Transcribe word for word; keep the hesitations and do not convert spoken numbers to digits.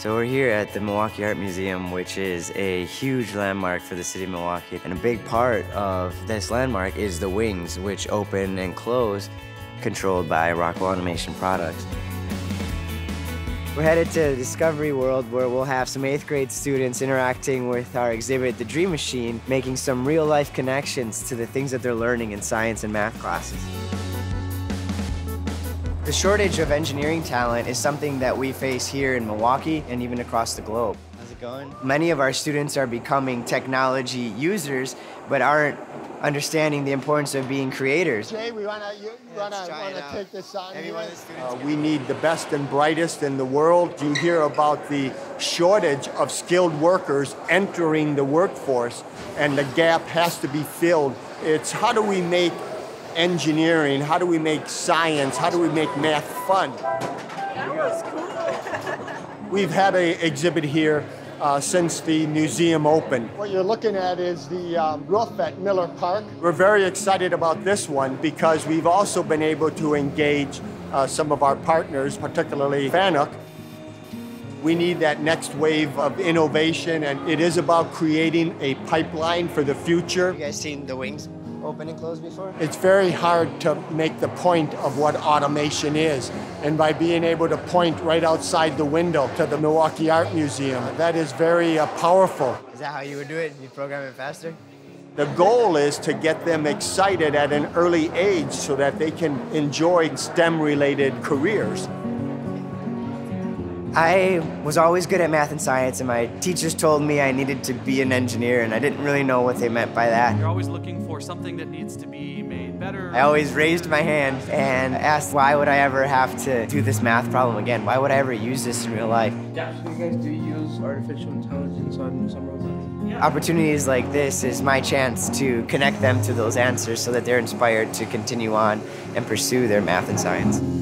So we're here at the Milwaukee Art Museum, which is a huge landmark for the city of Milwaukee. And a big part of this landmark is the wings, which open and close, controlled by Rockwell Automation products. We're headed to Discovery World, where we'll have some eighth grade students interacting with our exhibit, The Dream Machine, making some real life connections to the things that they're learning in science and math classes. The shortage of engineering talent is something that we face here in Milwaukee and even across the globe. How's it going? Many of our students are becoming technology users, but aren't understanding the importance of being creators. Jay, we want to yeah, take this on. Uh, we need the best and brightest in the world. You hear about the shortage of skilled workers entering the workforce, and the gap has to be filled. It's how do we make engineering, how do we make science, how do we make math fun? That was cool. We've had an exhibit here uh, since the museum opened. What you're looking at is the um, roof at Miller Park. We're very excited about this one because we've also been able to engage uh, some of our partners, particularly FANUC. We need that next wave of innovation, and it is about creating a pipeline for the future. You guys seen the wings open and close before? It's very hard to make the point of what automation is. And by being able to point right outside the window to the Milwaukee Art Museum, that is very uh, powerful. Is that how you would do it? You program it faster? The goal is to get them excited at an early age so that they can enjoy STEM-related careers. I was always good at math and science, and my teachers told me I needed to be an engineer, and I didn't really know what they meant by that. You're always looking for something that needs to be made better. I always raised my hand and asked, why would I ever have to do this math problem again? Why would I ever use this in real life? Yeah. So you guys do use artificial intelligence on some robots? Yeah. Opportunities like this is my chance to connect them to those answers so that they're inspired to continue on and pursue their math and science.